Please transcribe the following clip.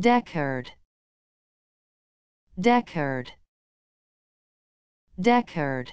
Deckoed, deckoed, deckoed.